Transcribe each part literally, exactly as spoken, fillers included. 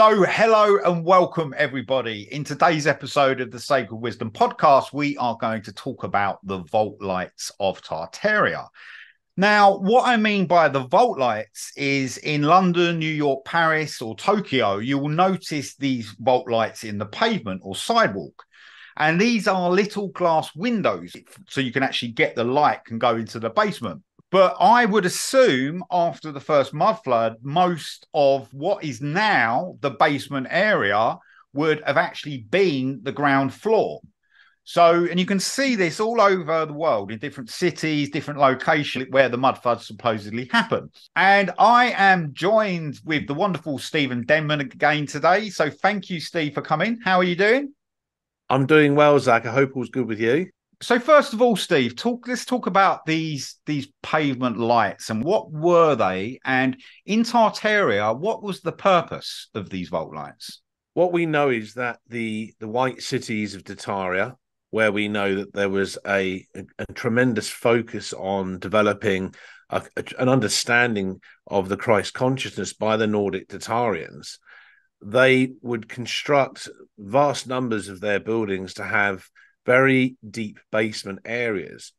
So hello and welcome, everybody. In today's episode of the Sacred Wisdom Podcast, we are going to talk about the vault lights of Tartaria. Now, what I mean by the vault lights is in London, New York, Paris, or Tokyo, you will notice these vault lights in the pavement or sidewalk. And these are little glass windows, so you can actually get the light and go into the basement. But I would assume after the first mud flood, most of what is now the basement area would have actually been the ground floor. So, and you can see this all over the world in different cities, different locations where the mud floods supposedly happen. And I am joined with the wonderful Stephen Denman again today. So thank you, Steve, for coming. How are you doing? I'm doing well, Zach. I hope all's good with you. So first of all, Steve, talk. let's talk about these, these pavement lights and what were they? And in Tartaria, what was the purpose of these vault lights? What we know is that the, the white cities of Tartaria, where we know that there was a, a, a tremendous focus on developing a, a, an understanding of the Christ consciousness by the Nordic Tartarians, they would construct vast numbers of their buildings to have very deep basement areas.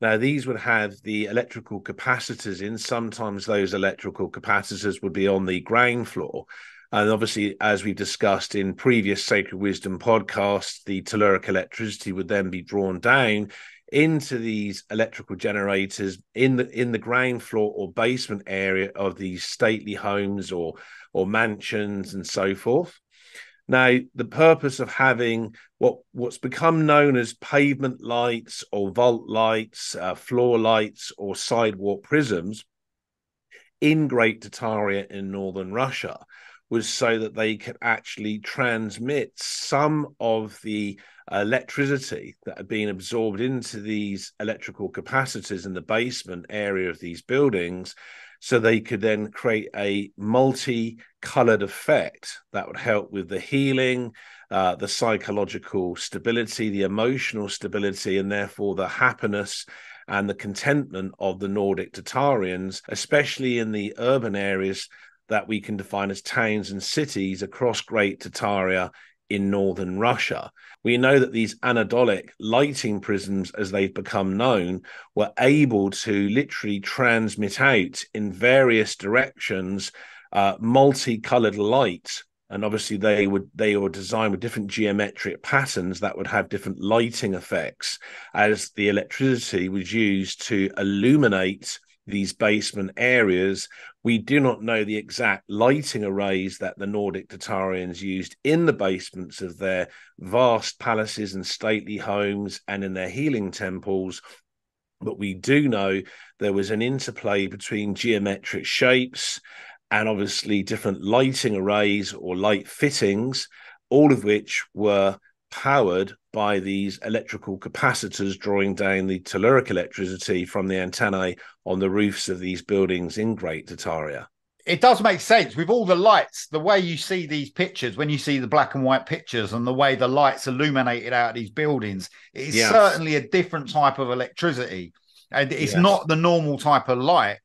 Now, these would have the electrical capacitors in. Sometimes those electrical capacitors would be on the ground floor. And obviously, as we've discussed in previous Sacred Wisdom podcasts, the telluric electricity would then be drawn down into these electrical generators in the in the ground floor or basement area of these stately homes or, or mansions and so forth. Now, the purpose of having what, what's become known as pavement lights or vault lights, uh, floor lights or sidewalk prisms in Great Tartaria in northern Russia was so that they could actually transmit some of the electricity that had been absorbed into these electrical capacitors in the basement area of these buildings, so they could then create a multi-coloured effect that would help with the healing, uh, the psychological stability, the emotional stability, and therefore the happiness and the contentment of the Nordic Tartarians, especially in the urban areas that we can define as towns and cities across Great Tartaria in northern Russia. We know that these anadolic lighting prisms, as they've become known, were able to literally transmit out in various directions uh, multicolored light. And obviously they would they were designed with different geometric patterns that would have different lighting effects as the electricity was used to illuminate these basement areas. We do not know the exact lighting arrays that the Nordic Tartarians used in the basements of their vast palaces and stately homes and in their healing temples, but we do know there was an interplay between geometric shapes and obviously different lighting arrays or light fittings, all of which were powered by these electrical capacitors drawing down the telluric electricity from the antennae on the roofs of these buildings in Great Tartaria. It does make sense with all the lights, the way you see these pictures, when you see the black and white pictures and the way the lights illuminated out of these buildings, it's yes. certainly a different type of electricity. And it's yes. not the normal type of light.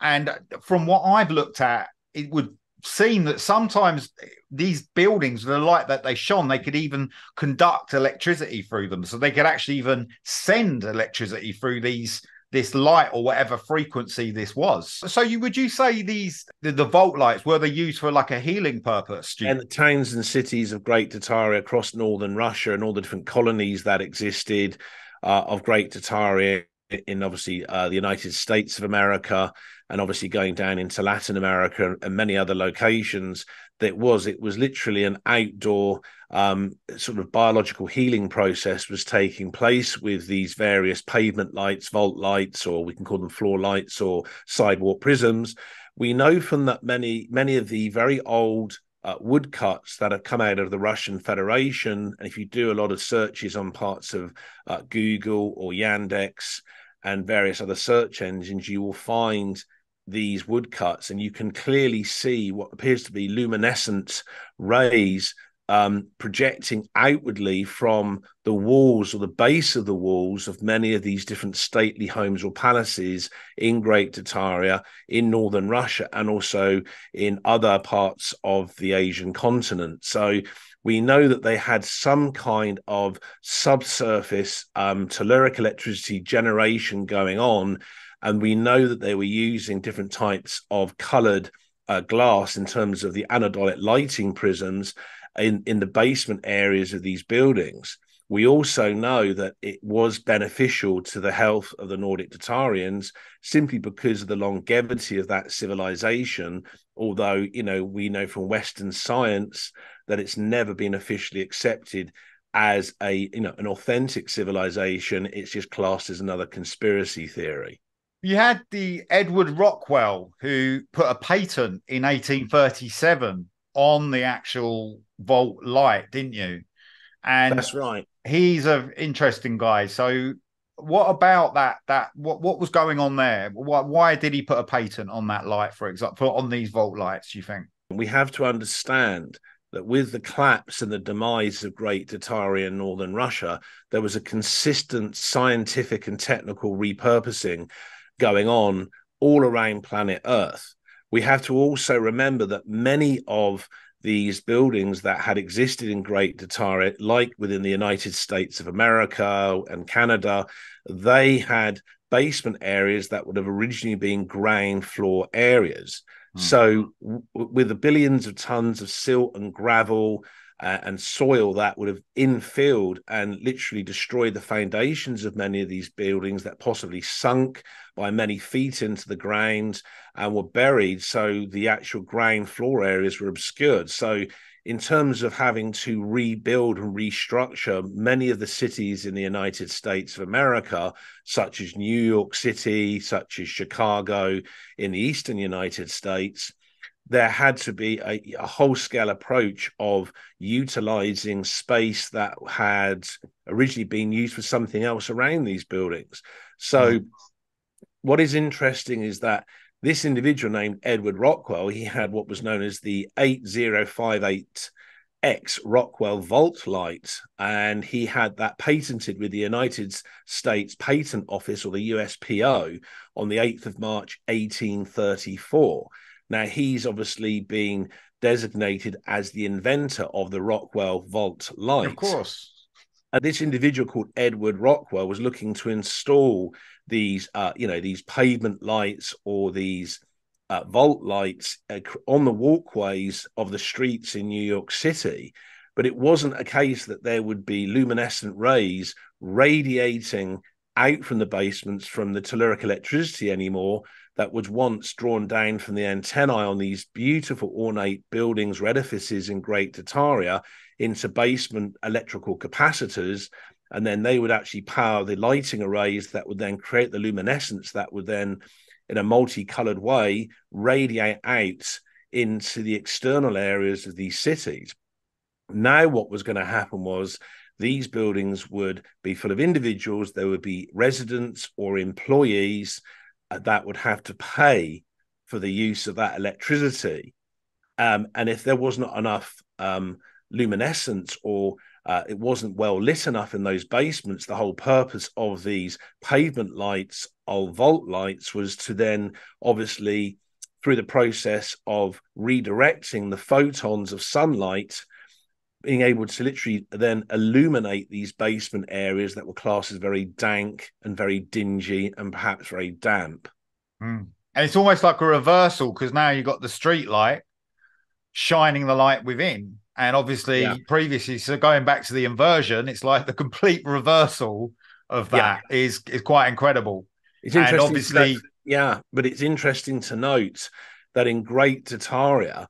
And from what I've looked at, it would seen that sometimes these buildings, the light that they shone, they could even conduct electricity through them, so they could actually even send electricity through these this light or whatever frequency this was. So you would you say these the, the vault lights were they used for like a healing purpose? And the towns and cities of Great Tartaria across northern Russia and all the different colonies that existed uh, of Great Tartaria in obviously uh, the United States of America, and obviously going down into Latin America and many other locations, that was it was literally an outdoor um, sort of biological healing process was taking place with these various pavement lights, vault lights, or we can call them floor lights or sidewalk prisms. We know from that many, many of the very old uh, woodcuts that have come out of the Russian Federation, and if you do a lot of searches on parts of uh, Google or Yandex and various other search engines, you will find these woodcuts, and you can clearly see what appears to be luminescent rays um, projecting outwardly from the walls or the base of the walls of many of these different stately homes or palaces in Great Tartaria, in northern Russia, and also in other parts of the Asian continent. So we know that they had some kind of subsurface um, telluric electricity generation going on, and we know that they were using different types of coloured uh, glass in terms of the anodolic lighting prisms in, in the basement areas of these buildings. We also know that it was beneficial to the health of the Nordic Tartarians simply because of the longevity of that civilization, although, you know, we know from Western science that it's never been officially accepted as a, you know, an authentic civilization. It's just classed as another conspiracy theory. You had the Edward Rockwell, who put a patent in eighteen thirty-seven on the actual vault light, didn't you? And that's right. He's an interesting guy. So what about that? That what what was going on there? Why, why did he put a patent on that light, for example, on these vault lights, do you think? We have to understand that with the collapse and the demise of Great Tartaria in northern Russia, there was a consistent scientific and technical repurposing going on all around planet Earth. We have to also remember that many of these buildings that had existed in Great Tartaria, like within the United States of America and Canada, they had basement areas that would have originally been ground floor areas. Mm. So w- with the billions of tons of silt and gravel uh, and soil that would have infilled and literally destroyed the foundations of many of these buildings that possibly sunk by many feet into the ground and were buried, so the actual ground floor areas were obscured. So in terms of having to rebuild and restructure many of the cities in the United States of America, such as New York City, such as Chicago in the eastern United States, there had to be a, a whole-scale approach of utilizing space that had originally been used for something else around these buildings. So mm. what is interesting is that this individual named Edward Rockwell, he had what was known as the eighty fifty-eight X Rockwell Vault Light, and he had that patented with the United States Patent Office, or the U S P O, on the eighth of March, eighteen thirty-four. Now, he's obviously been designated as the inventor of the Rockwell Vault Light. Of course. And this individual called Edward Rockwell was looking to install these, uh, you know, these pavement lights or these uh, vault lights uh, on the walkways of the streets in New York City. But it wasn't a case that there would be luminescent rays radiating out from the basements from the telluric electricity anymore that was once drawn down from the antennae on these beautiful ornate buildings or edifices in Great Tartaria into basement electrical capacitors, and then they would actually power the lighting arrays that would then create the luminescence that would then, in a multicolored way, radiate out into the external areas of these cities. Now what was going to happen was these buildings would be full of individuals. There would be residents or employees that would have to pay for the use of that electricity. Um, and if there was not enough um, luminescence or Uh, it wasn't well lit enough in those basements, the whole purpose of these pavement lights or vault lights was to then, obviously, through the process of redirecting the photons of sunlight, being able to literally then illuminate these basement areas that were classed as very dank and very dingy and perhaps very damp. Mm. And it's almost like a reversal, because now you've got the street light shining the light within. And obviously, yeah. previously, so going back to the inversion, it's like the complete reversal of that yeah. is, is quite incredible. It's and interesting obviously, note, yeah, but it's interesting to note that in Great Tartaria,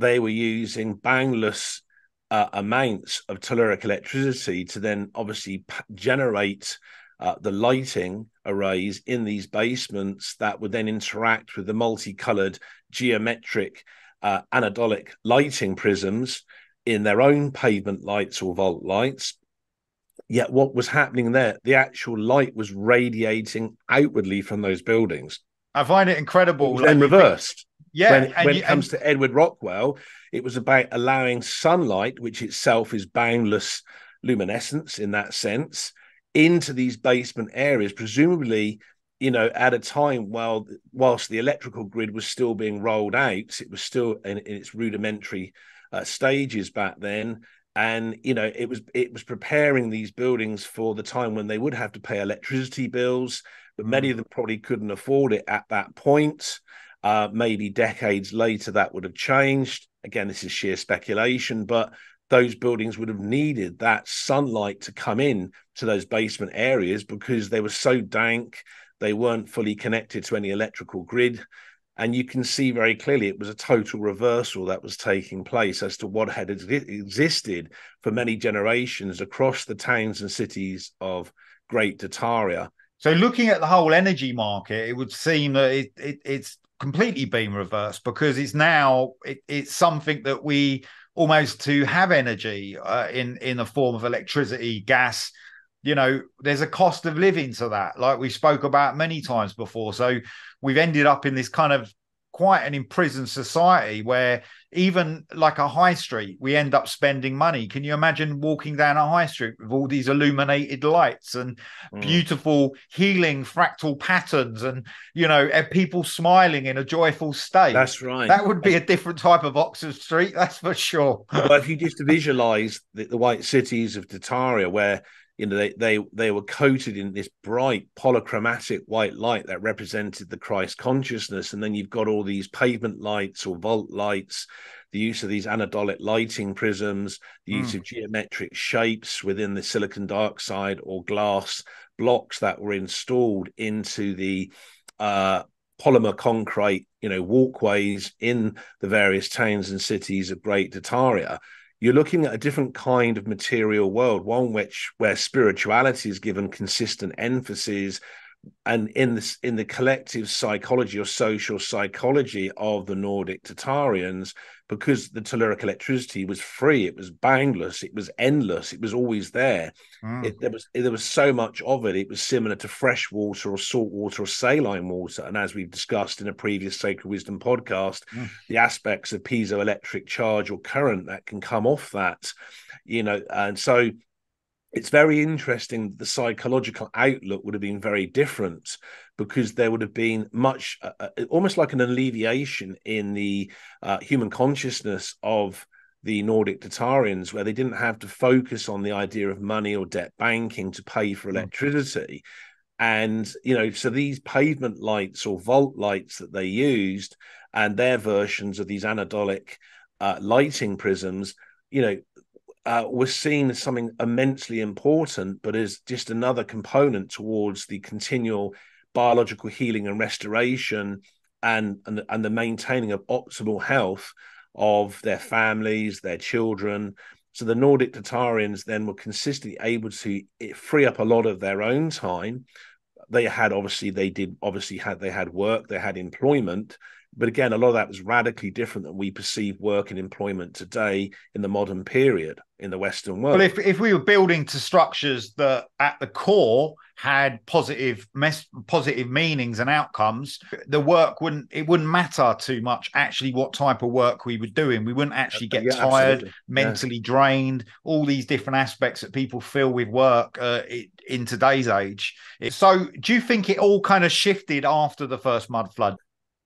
they were using boundless uh, amounts of telluric electricity to then obviously p- generate uh, the lighting arrays in these basements that would then interact with the multicolored geometric uh, anodolic lighting prisms in their own pavement lights or vault lights. Yet what was happening there, the actual light was radiating outwardly from those buildings. I find it incredible. It was like, then reversed. Yeah. When, when you, it comes and... to Edward Rockwell, it was about allowing sunlight, which itself is boundless luminescence in that sense, into these basement areas, presumably, you know, at a time while whilst the electrical grid was still being rolled out. It was still in, in its rudimentary uh, stages back then. And, you know, it was it was preparing these buildings for the time when they would have to pay electricity bills, but many of them probably couldn't afford it at that point. Uh, maybe decades later, that would have changed. Again, this is sheer speculation, but those buildings would have needed that sunlight to come in to those basement areas because they were so dank, they weren't fully connected to any electrical grid. And you can see very clearly it was a total reversal that was taking place as to what had ex- existed for many generations across the towns and cities of Great Tartaria. So looking at the whole energy market, it would seem that it, it, it's completely been reversed because it's now it, it's something that we almost to have energy uh, in, in the form of electricity, gas. You know, there's a cost of living to that, like we spoke about many times before. So we've ended up in this kind of quite an imprisoned society where even like a high street, we end up spending money. Can you imagine walking down a high street with all these illuminated lights and mm. beautiful healing fractal patterns and, you know, and people smiling in a joyful state? That's right. That would be a different type of Oxford Street, that's for sure. But if you just visualize the, the white cities of Tartaria where, you know, they, they they were coated in this bright polychromatic white light that represented the Christ consciousness. And then you've got all these pavement lights or vault lights, the use of these anodolic lighting prisms, the use mm. of geometric shapes within the silicon dioxide or glass blocks that were installed into the uh, polymer concrete, you know, walkways in the various towns and cities of Great Tartaria. You're looking at a different kind of material world, one which where spirituality is given consistent emphasis, and in this in the collective psychology or social psychology of the Nordic Tartarians, because the telluric electricity was free, it was boundless, it was endless, it was always there. Mm. It, there was there was so much of it. It was similar to fresh water or salt water or saline water. And as we've discussed in a previous Sacred Wisdom podcast, mm. the aspects of piezoelectric charge or current that can come off that, you know, and so. It's very interesting that the psychological outlook would have been very different because there would have been much, uh, almost like an alleviation in the uh, human consciousness of the Nordic Tartarians, where they didn't have to focus on the idea of money or debt banking to pay for electricity. And, you know, so these pavement lights or vault lights that they used and their versions of these anodolic uh, lighting prisms, you know, Uh, was seen as something immensely important, but as just another component towards the continual biological healing and restoration and, and, and the maintaining of optimal health of their families, their children. So the Nordic Tartarians then were consistently able to free up a lot of their own time. They had obviously, they did obviously had, they had work, they had employment. But again, a lot of that was radically different than we perceive work and employment today in the modern period in the Western world. Well, if, if we were building to structures that at the core had positive mes- positive meanings and outcomes, the work wouldn't, it wouldn't matter too much actually what type of work we were doing. We wouldn't actually get yeah, tired, absolutely. mentally yeah. drained, all these different aspects that people feel with work uh, it, in today's age. It, so do you think it all kind of shifted after the first mud flood?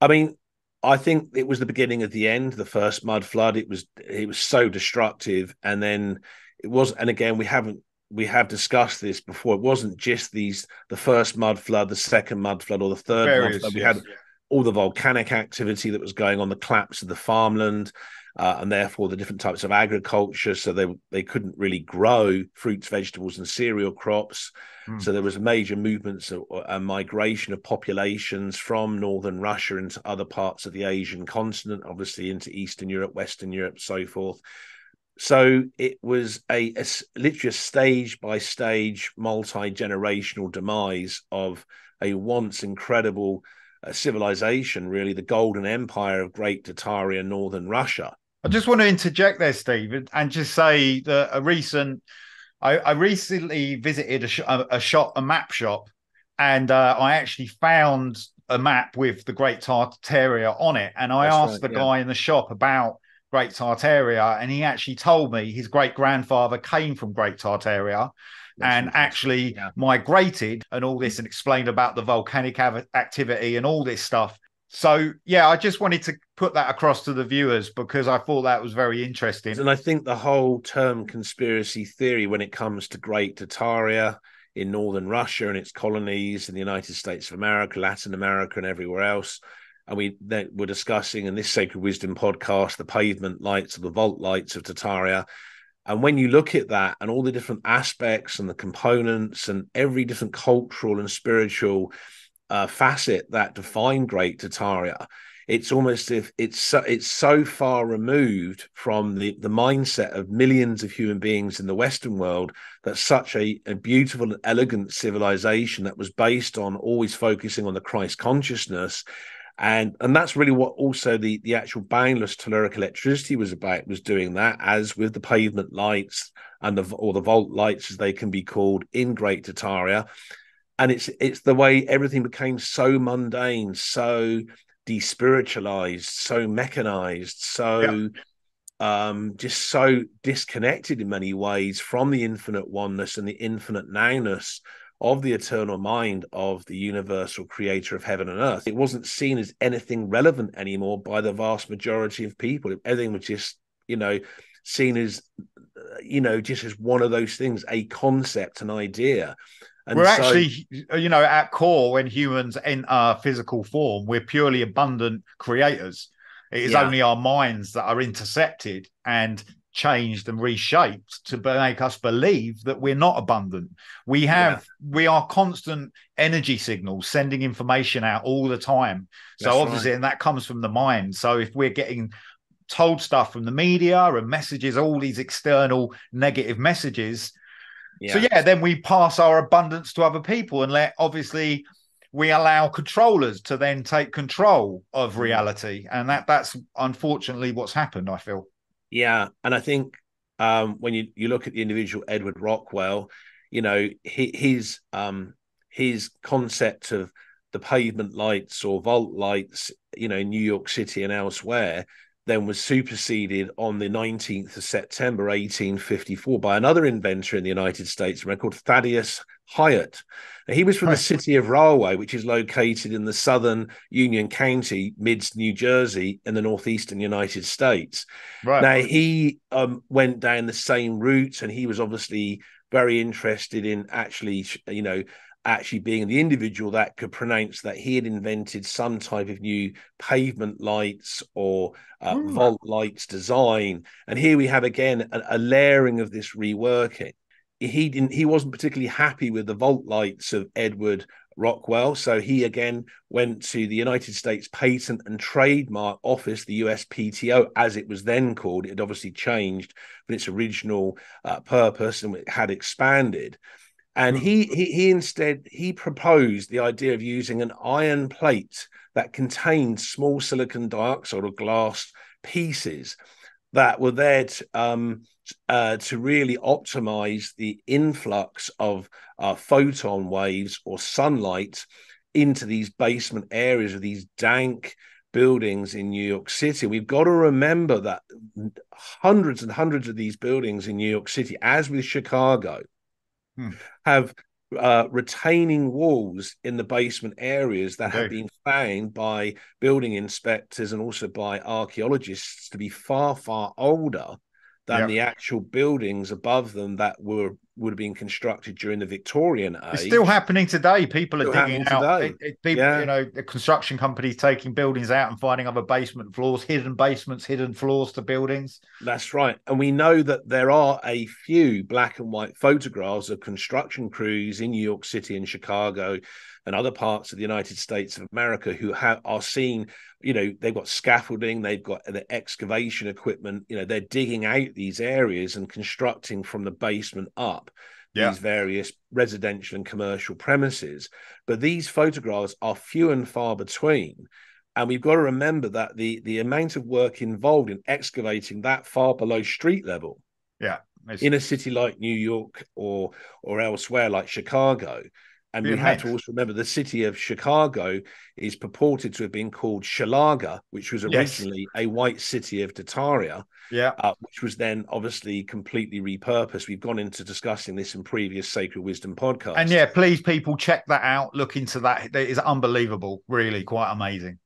I mean, I think it was the beginning of the end, the first mud flood. It was it was so destructive. And then it was, and again, we haven't we have discussed this before. It wasn't just these the first mud flood, the second mud flood, or the third Various, mud flood. We yes. had all the volcanic activity that was going on, the collapse of the farmland, uh, and therefore the different types of agriculture. So they they couldn't really grow fruits, vegetables, and cereal crops. Mm. So there was major movements of, uh, migration of populations from northern Russia into other parts of the Asian continent, obviously into Eastern Europe, Western Europe, so forth. So it was a, a literally a stage by stage, multi-generational demise of a once incredible uh, civilization, really the golden empire of Great Tartaria, northern Russia. I just want to interject there, Steve, and just say that a recent I, I recently visited a, sh- a shop, a map shop, and uh, I actually found a map with the Great Tartaria on it, and I That's asked right, the yeah. guy in the shop about Great Tartaria, and he actually told me his great-grandfather came from Great Tartaria That's and actually yeah. migrated and all this, and explained about the volcanic activity and all this stuff. So, yeah, I just wanted to put that across to the viewers because I thought that was very interesting. And I think the whole term conspiracy theory when it comes to Great Tartaria in northern Russia and its colonies in the United States of America, Latin America and everywhere else. And we that were discussing in this Sacred Wisdom podcast, the pavement lights or the vault lights of Tartaria. And when you look at that and all the different aspects and the components and every different cultural and spiritual Uh, facet that define Great Tartaria, it's almost if it's so, it's so far removed from the the mindset of millions of human beings in the Western world, that such a, a beautiful and elegant civilization that was based on always focusing on the Christ consciousness. And and that's really what also the the actual boundless telluric electricity was about, was doing that, as with the pavement lights and the or the vault lights as they can be called in Great Tartaria. And it's it's the way everything became so mundane, so despiritualized, so mechanized, so yeah. um, just so disconnected in many ways from the infinite oneness and the infinite nowness of the eternal mind of the universal creator of heaven and earth. It wasn't seen as anything relevant anymore by the vast majority of people. Everything was just, you know, seen as, you know, just as one of those things, a concept, an idea. And we're so, actually, you know, at core, when humans enter physical form, we're purely abundant creators. It is yeah. only our minds that are intercepted and changed and reshaped to make us believe that we're not abundant. We have, yeah. we are constant energy signals sending information out all the time. So That's obviously, right. and that comes from the mind. So if we're getting told stuff from the media and messages, all these external negative messages, Yeah. so yeah, then we pass our abundance to other people, and let obviously we allow controllers to then take control of reality, and that that's unfortunately what's happened, I feel. Yeah, and I think um, when you you look at the individual Edward Rockwell, you know, he, his um, his concept of the pavement lights or vault lights, you know, in New York City and elsewhere, then was superseded on the nineteenth of September, eighteen fifty-four, by another inventor in the United States, a man called Thaddeus Hyatt. Now, he was from right. the city of Rahway, which is located in the southern Union County, Mids, New Jersey, in the northeastern United States. Right. Now, he um, went down the same route, and he was obviously very interested in actually, you know, actually being the individual that could pronounce that he had invented some type of new pavement lights or uh, mm. vault lights design. And here we have again a, a layering of this reworking. He didn't, he wasn't particularly happy with the vault lights of Edward Rockwell, so he again went to the United States Patent and Trademark Office, the U S P T O, as it was then called. It had obviously changed from its original uh, purpose, and it had expanded. And he, he he instead, he proposed the idea of using an iron plate that contained small silicon dioxide or glass pieces that were there to, um, uh, to really optimize the influx of uh, photon waves or sunlight into these basement areas of these dank buildings in New York City. We've got to remember that hundreds and hundreds of these buildings in New York City, as with Chicago, Hmm. have uh, retaining walls in the basement areas that okay. have been found by building inspectors and also by archaeologists to be far, far older than yep. the actual buildings above them that were would have been constructed during the Victorian age. It's still happening today. People are still digging out. It, it, people, yeah. you know, the construction companies taking buildings out and finding other basement floors, hidden basements, hidden floors to buildings. That's right. And we know that there are a few black and white photographs of construction crews in New York City and Chicago and other parts of the United States of America who have, are seen, you know, they've got scaffolding, they've got the excavation equipment, you know, they're digging out these areas and constructing from the basement up yeah. these various residential and commercial premises. But these photographs are few and far between. And we've got to remember that the, the amount of work involved in excavating that far below street level yeah, in a city like New York or or elsewhere like Chicago And we have to also remember the city of Chicago is purported to have been called Shalaga, which was originally yes. a white city of Tartaria, yeah. uh, which was then obviously completely repurposed. We've gone into discussing this in previous Sacred Wisdom podcasts. And yeah, please, people, check that out. Look into that. It is unbelievable, really quite amazing.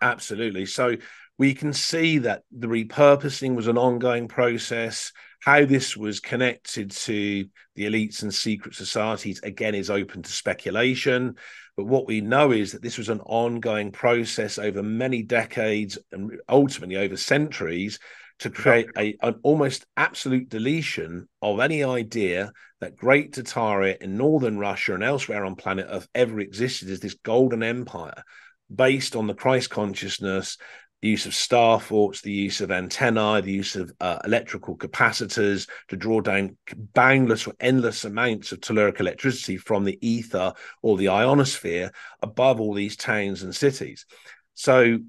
Absolutely. So we can see that the repurposing was an ongoing process. How this was connected to the elites and secret societies, again, is open to speculation. But what we know is that this was an ongoing process over many decades and ultimately over centuries to create a, an almost absolute deletion of any idea that Great Tartaria in northern Russia and elsewhere on planet Earth ever existed as this golden empire based on the Christ consciousness, the use of star forts, the use of antennae, the use of uh, electrical capacitors to draw down boundless or endless amounts of telluric electricity from the ether or the ionosphere above all these towns and cities. So w-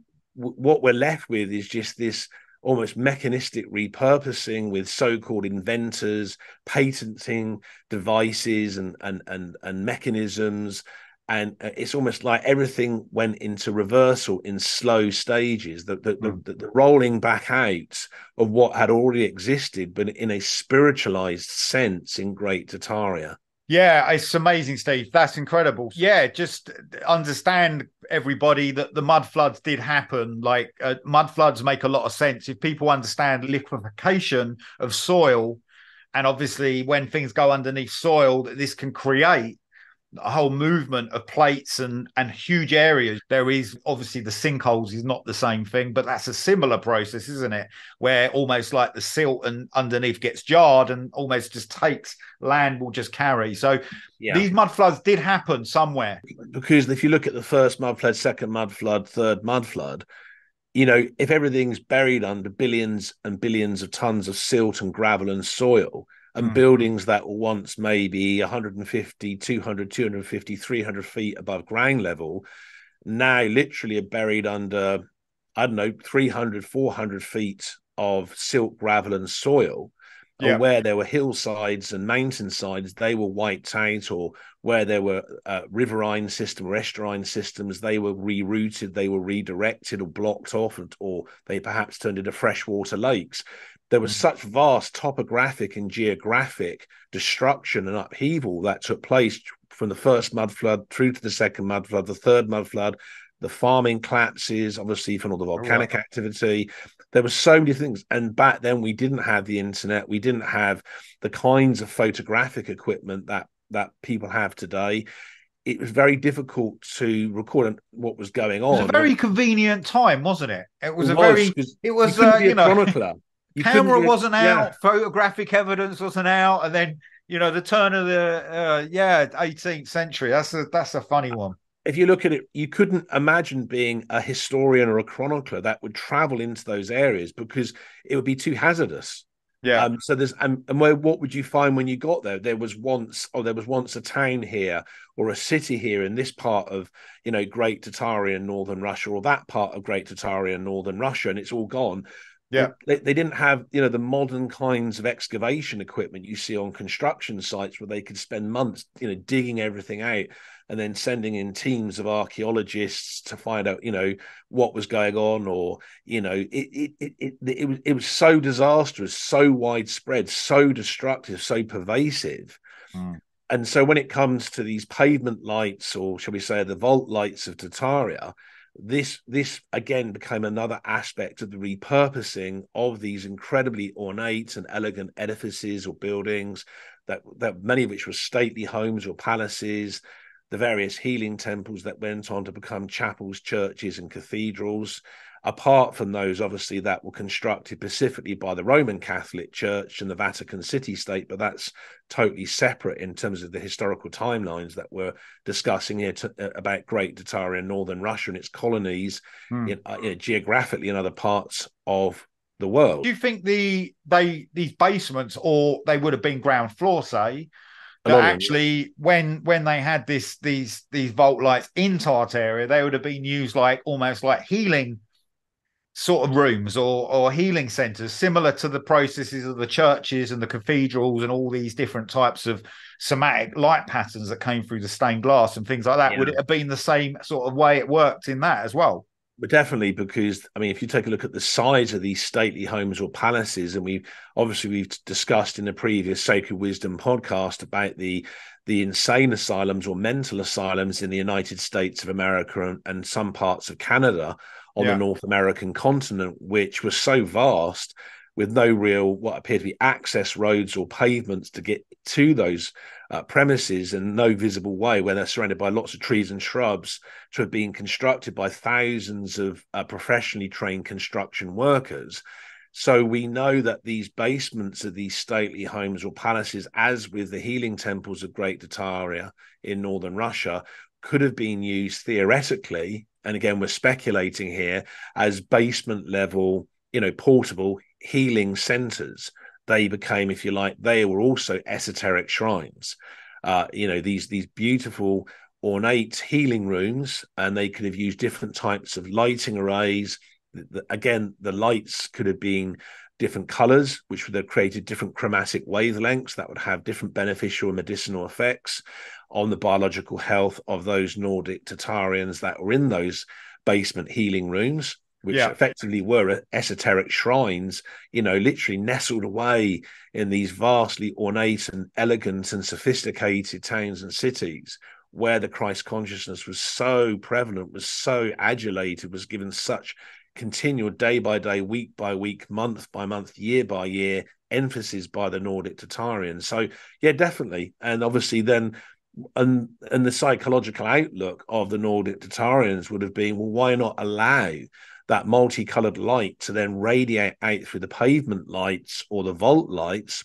what we're left with is just this almost mechanistic repurposing with so-called inventors patenting devices and, and, and, and mechanisms. And it's almost like everything went into reversal in slow stages, the, the, mm. the, the rolling back out of what had already existed, but in a spiritualized sense in Great Tartaria. Yeah, it's amazing, Steve. That's incredible. Yeah, just understand, everybody, that the mud floods did happen. Like uh, mud floods make a lot of sense. If people understand liquefaction of soil, and obviously when things go underneath soil, this can create a whole movement of plates and and huge areas. There is obviously the sinkholes is not the same thing, but that's a similar process, isn't it, where almost like the silt and underneath gets jarred and almost just takes land will just carry. So yeah. These mud floods did happen somewhere, because if you look at the first mud flood, second mud flood, third mud flood, you know, if everything's buried under billions and billions of tons of silt and gravel and soil, and buildings that were once maybe one hundred fifty, two hundred, two hundred fifty, three hundred feet above ground level, now literally are buried under, I don't know, three hundred, four hundred feet of silt, gravel and soil. Yeah. And where there were hillsides and mountainsides, they were wiped out, or where there were uh, riverine system or estuarine systems, they were rerouted, they were redirected or blocked off, or they perhaps turned into freshwater lakes. There was such vast topographic and geographic destruction and upheaval that took place from the first mud flood through to the second mud flood, the third mud flood, the farming collapses, obviously from all the volcanic oh, wow. activity. There were so many things. And back then we didn't have the internet. We didn't have the kinds of photographic equipment that, that people have today. It was very difficult to record what was going on. It was a very convenient time, wasn't it? It was, it was a very, it was, you, uh, you know, chronicler. You camera wasn't out, yeah. photographic evidence wasn't out, and then, you know, the turn of the uh, yeah eighteenth century. That's a that's a funny one. If you look at it, you couldn't imagine being a historian or a chronicler that would travel into those areas, because it would be too hazardous. Yeah. Um, so there's and, and where, what would you find when you got there? There was once, oh, there was once a town here or a city here in this part of, you know, Great Tartaria in northern Russia, or that part of Great Tartaria in northern Russia, and it's all gone. Yeah, they, they didn't have, you know, the modern kinds of excavation equipment you see on construction sites, where they could spend months, you know, digging everything out and then sending in teams of archaeologists to find out, you know, what was going on, or, you know, it it it it, it was it was so disastrous, so widespread, so destructive, so pervasive. Mm. And so when it comes to these pavement lights, or shall we say the vault lights of Tartaria, This, this again became another aspect of the repurposing of these incredibly ornate and elegant edifices or buildings, that, that many of which were stately homes or palaces, the various healing temples that went on to become chapels, churches, and cathedrals, apart from those, obviously, that were constructed specifically by the Roman Catholic Church and the Vatican City State, but that's totally separate in terms of the historical timelines that we're discussing here to, uh, about Great Tartaria in northern Russia and its colonies mm. in, uh, you know, geographically in other parts of the world. Do you think the they these basements, or they would have been ground floor, say, that actually when when they had this these these vault lights in Tartaria, they would have been used like almost like healing sort of rooms or, or healing centers, similar to the processes of the churches and the cathedrals and all these different types of somatic light patterns that came through the stained glass and things like that. Yeah. Would it have been the same sort of way it worked in that as well? But definitely, because, I mean, if you take a look at the size of these stately homes or palaces, and we've obviously we've discussed in the previous Sacred Wisdom podcast about the the insane asylums or mental asylums in the United States of America and, and some parts of Canada on yeah. the North American continent, which was so vast with no real what appeared to be access roads or pavements to get to those uh, premises, and no visible way, where they're surrounded by lots of trees and shrubs, to have been constructed by thousands of uh, professionally trained construction workers. So we know that these basements of these stately homes or palaces, as with the healing temples of Great Tartaria in northern Russia, could have been used theoretically, and again, we're speculating here, as basement level, you know, portable healing centers. They became, if you like, they were also esoteric shrines. Uh, you know, these, these beautiful, ornate healing rooms, and they could have used different types of lighting arrays. Again, the lights could have been different colors, which would have created different chromatic wavelengths that would have different beneficial and medicinal effects on the biological health of those Nordic Tartarians that were in those basement healing rooms, which yeah. effectively were esoteric shrines, you know, literally nestled away in these vastly ornate and elegant and sophisticated towns and cities, where the Christ consciousness was so prevalent, was so adulated, was given such continual day by day, week by week, month by month, year by year emphasis by the Nordic Tartarians. So yeah, definitely. And obviously then, and and the psychological outlook of the Nordic Tartarians would have been, well, why not allow that multicolored light to then radiate out through the pavement lights or the vault lights,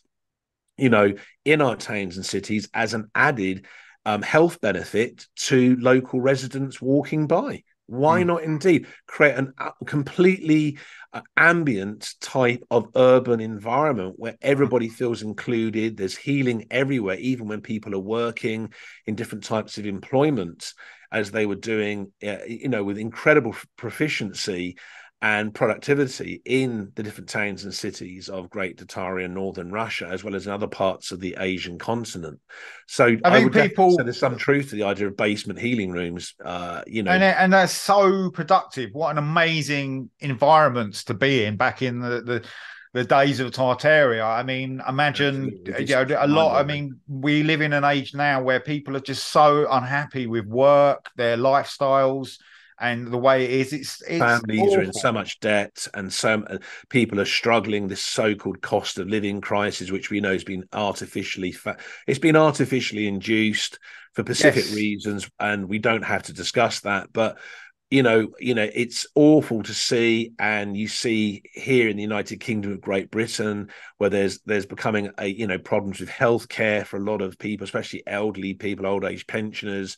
you know, in our towns and cities, as an added um, health benefit to local residents walking by? Why mm. not indeed create an uh, completely uh, ambient type of urban environment where everybody feels included? There's healing everywhere, even when people are working in different types of employment, as they were doing, uh, you know, with incredible proficiency and productivity in the different towns and cities of Great Tartaria, northern Russia, as well as in other parts of the Asian continent. So I, mean, I would people, say there's some truth to the idea of basement healing rooms, uh, you know. And, and they're so productive. What an amazing environments to be in back in the, the, the days of Tartaria. I mean, imagine, you know, a lot. I mean, we live in an age now where people are just so unhappy with work, their lifestyles, and the way it is, it's, it's families awful. Are in so much debt, and some uh, people are struggling. This so-called cost of living crisis, which we know has been artificially, fa- it's been artificially induced for specific yes. reasons, and we don't have to discuss that. But you know, you know, it's awful to see, and you see here in the United Kingdom of Great Britain, where there's there's becoming a you know problems with healthcare for a lot of people, especially elderly people, old age pensioners.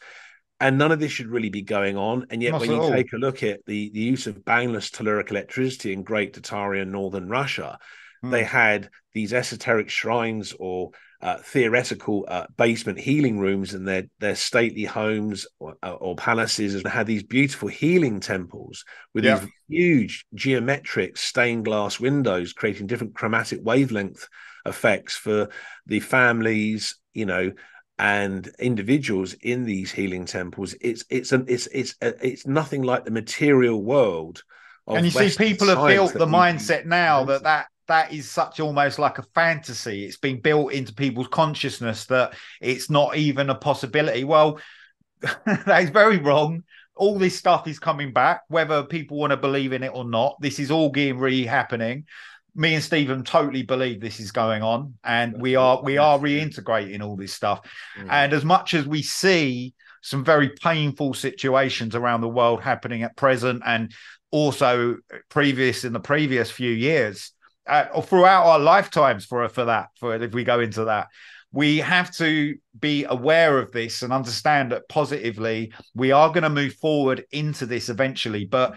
And none of this should really be going on. And yet, Not when you all. take a look at the, the use of boundless telluric electricity in Great Tartaria and northern Russia, mm. they had these esoteric shrines or uh, theoretical uh, basement healing rooms in their, their stately homes or, or palaces, and had these beautiful healing temples with yeah. these huge geometric stained glass windows, creating different chromatic wavelength effects for the families, you know, and individuals in these healing temples. It's it's an it's it's it's nothing like the material world of and you Western see people have built the mindset now that that that is such almost like a fantasy. It's been built into people's consciousness that it's not even a possibility. Well, that is very wrong. All this stuff is coming back, whether people want to believe in it or not. This is all getting really happening. Me and Stephen totally believe this is going on, and we are we are reintegrating all this stuff. Mm. And as much as we see some very painful situations around the world happening at present, and also previous in the previous few years, uh, or throughout our lifetimes, for for that, for if we go into that, we have to be aware of this and understand that positively we are going to move forward into this eventually, but.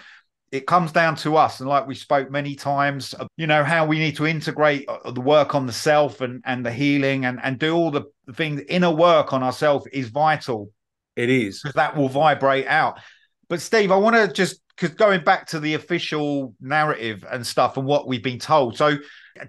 It comes down to us, and like we spoke many times, you know, how we need to integrate the work on the self and, and the healing and, and do all the things. Inner work on ourselves is vital. It is. Because that will vibrate out. But Steve, I want to just because going back to the official narrative and stuff and what we've been told. So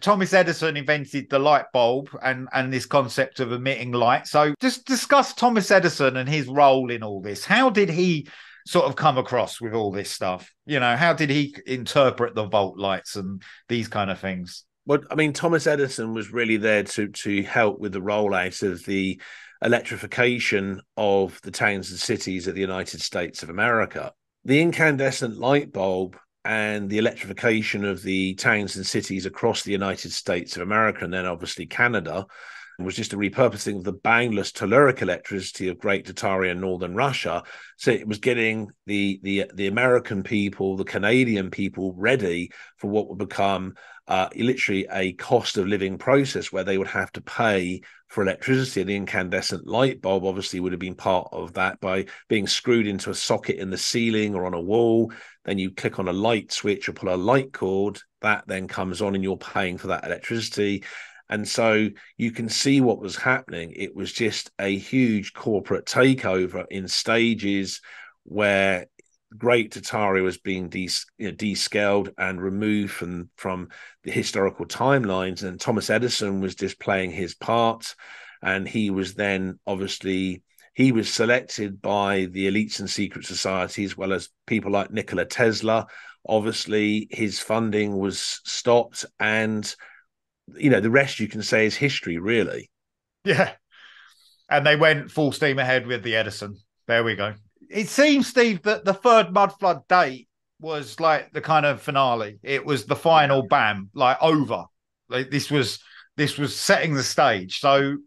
Thomas Edison invented the light bulb and, and this concept of emitting light. So just discuss Thomas Edison and his role in all this. How did he sort of come across with all this stuff? You know, how did he interpret the volt lights and these kind of things? Well, I mean, Thomas Edison was really there to to help with the rollout of the electrification of the towns and cities of the United States of America. The incandescent light bulb and the electrification of the towns and cities across the United States of America, and then obviously Canada, was just a repurposing of the boundless telluric electricity of Great Tartaria and northern Russia. So it was getting the, the, the American people, the Canadian people, ready for what would become uh, literally a cost of living process where they would have to pay for electricity. The incandescent light bulb obviously would have been part of that by being screwed into a socket in the ceiling or on a wall. Then you click on a light switch or pull a light cord. That then comes on and you're paying for that electricity. And so you can see what was happening. It was just a huge corporate takeover in stages where Great Tartaria was being des- you know, descaled and removed from, from the historical timelines. And Thomas Edison was just playing his part. And he was then obviously, he was selected by the elites and secret societies, as well as people like Nikola Tesla. Obviously, his funding was stopped, and you know, the rest you can say is history, really. Yeah. And they went full steam ahead with the Edison. There we go. It seems, Steve, that the third mud flood date was like the kind of finale. It was the final bam, like over. Like this was this was setting the stage. So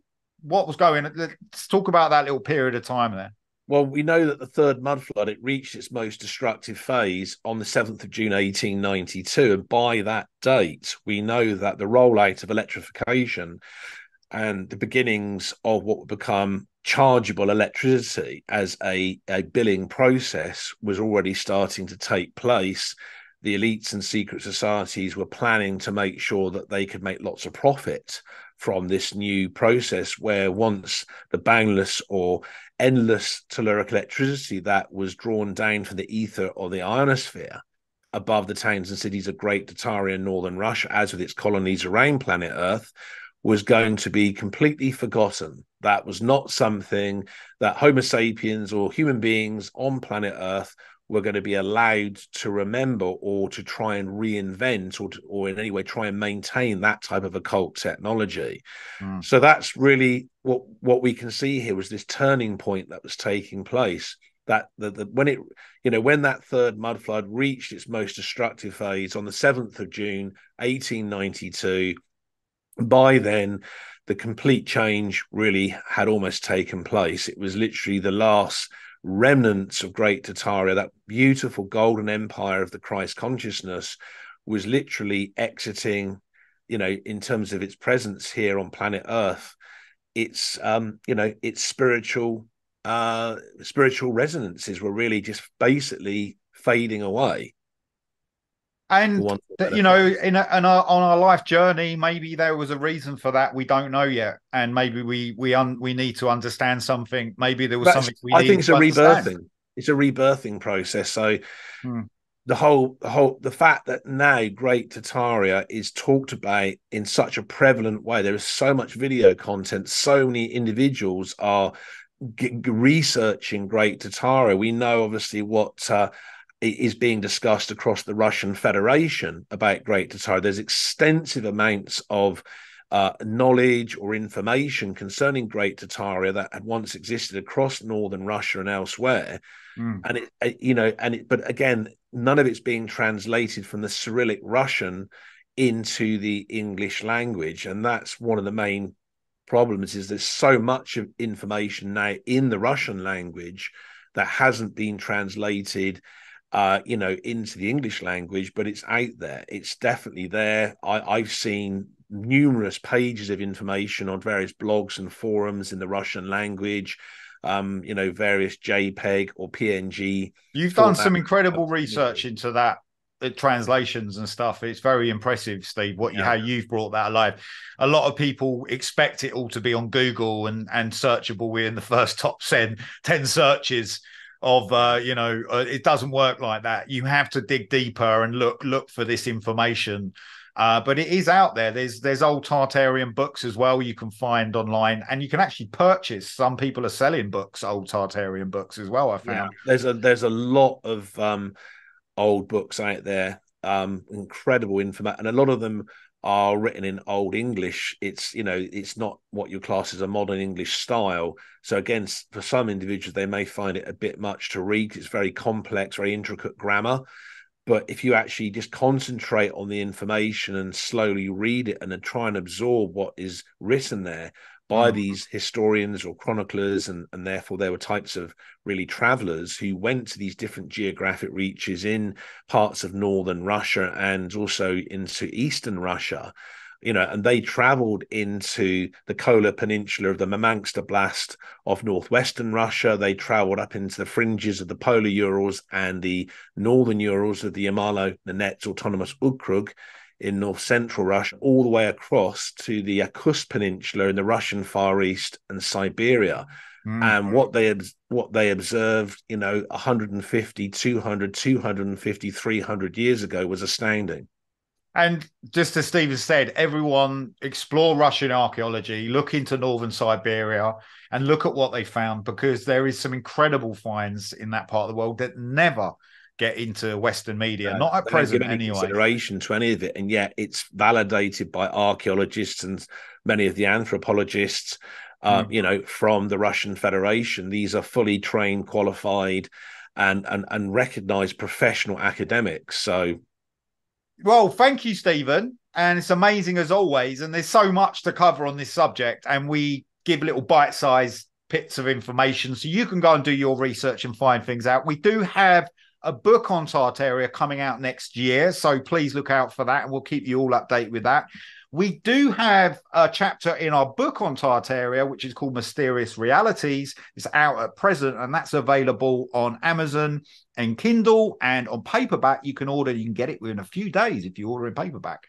what was going on? Let's talk about that little period of time there. Well, we know that the third mud flood, it reached its most destructive phase on the seventh of June, eighteen ninety-two. And by that date, we know that the rollout of electrification and the beginnings of what would become chargeable electricity as a, a billing process was already starting to take place. The elites and secret societies were planning to make sure that they could make lots of profit from this new process, where once the boundless or endless telluric electricity that was drawn down from the ether or the ionosphere above the towns and cities of Great Tartaria and northern Russia, as with its colonies around planet Earth, was going to be completely forgotten. That was not something that Homo sapiens or human beings on planet Earth were going to be allowed to remember or to try and reinvent or to, or in any way try and maintain that type of occult technology. Mm. So that's really what, what we can see here was this turning point that was taking place, that the, the, when it, you know, when that third mud flood reached its most destructive phase on the seventh of June, eighteen ninety-two, by then, the complete change really had almost taken place. It was literally the last remnants of Great Tartaria, that beautiful golden empire of the Christ consciousness, was literally exiting, you know, in terms of its presence here on planet Earth, its, um, you know, its spiritual, uh, spiritual resonances were really just basically fading away. And, you know, in, a, in our, on our life journey, maybe there was a reason for that. We don't know yet. And maybe we we un, we need to understand something. Maybe there was That's, something we I think it's a understand. rebirthing. It's a rebirthing process. So hmm. the whole, the whole the fact that now Great Tartaria is talked about in such a prevalent way. There is so much video content. So many individuals are g- researching Great Tartaria. We know, obviously, what... Uh, is being discussed across the Russian Federation about Great Tartaria. There's extensive amounts of uh, knowledge or information concerning Great Tartaria that had once existed across northern Russia and elsewhere. Mm. And, it, you know, and it, but again, none of it's being translated from the Cyrillic Russian into the English language. And that's one of the main problems, is there's so much of information now in the Russian language that hasn't been translated Uh, you know, into the English language, but it's out there. It's definitely there. I, I've seen numerous pages of information on various blogs and forums in the Russian language, um, you know, various JPEG or P N G. You've done some incredible research into that, the translations and stuff. It's very impressive, Steve, what you, yeah. how you've brought that alive. A lot of people expect it all to be on Google and, and searchable. We're in the first top ten, ten searches of, uh, you know, uh, it doesn't work like that. You have to dig deeper and look, look for this information. Uh, but it is out there. There's there's old Tartarian books as well you can find online, and you can actually purchase. Some people are selling books, old Tartarian books as well, I found. Yeah, there's a there's a lot of um, old books out there, um, incredible information, and a lot of them are written in old English. It's, you know, it's not what your class is a modern English style. So again, for some individuals, they may find it a bit much to read. It's very complex, very intricate grammar. But if you actually just concentrate on the information and slowly read it and then try and absorb what is written there by mm. these historians or chroniclers, and, and therefore there were types of really travelers who went to these different geographic reaches in parts of northern Russia and also into eastern Russia, you know, and they traveled into the Kola Peninsula of the Murmansk Oblast of northwestern Russia. They traveled up into the fringes of the polar Urals and the northern Urals of the Yamalo-Nenets Autonomous Okrug in north-central Russia, all the way across to the Yakutsk Peninsula in the Russian Far East and Siberia. Mm-hmm. And what they what they observed, you know, one hundred fifty, two hundred, two hundred fifty, three hundred years ago was astounding. And just as Stephen said, everyone explore Russian archaeology, look into northern Siberia and look at what they found, because there is some incredible finds in that part of the world that never get into Western media, yeah, not at present any anyway. Consideration to any of it, and yet it's validated by archaeologists and many of the anthropologists, um, mm. you know, from the Russian Federation. These are fully trained, qualified and, and, and recognized professional academics. So... Well, thank you, Stephen. And it's amazing as always. And there's so much to cover on this subject. And we give little bite-sized bits of information so you can go and do your research and find things out. We do have a book on Tartaria coming out next year, so please look out for that. And we'll keep you all updated with that. We do have a chapter in our book on Tartaria, which is called Mysterious Realities. It's out at present, and that's available on Amazon and Kindle. And on paperback, you can order. You can get it within a few days if you order in paperback.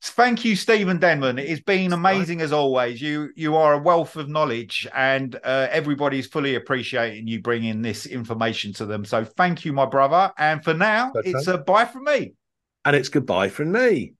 Thank you, Stephen Denman. It's been amazing as always. You you are a wealth of knowledge, and uh, everybody's fully appreciating you bringing this information to them. So thank you, my brother. And for now, okay. It's a bye from me. And it's goodbye from me.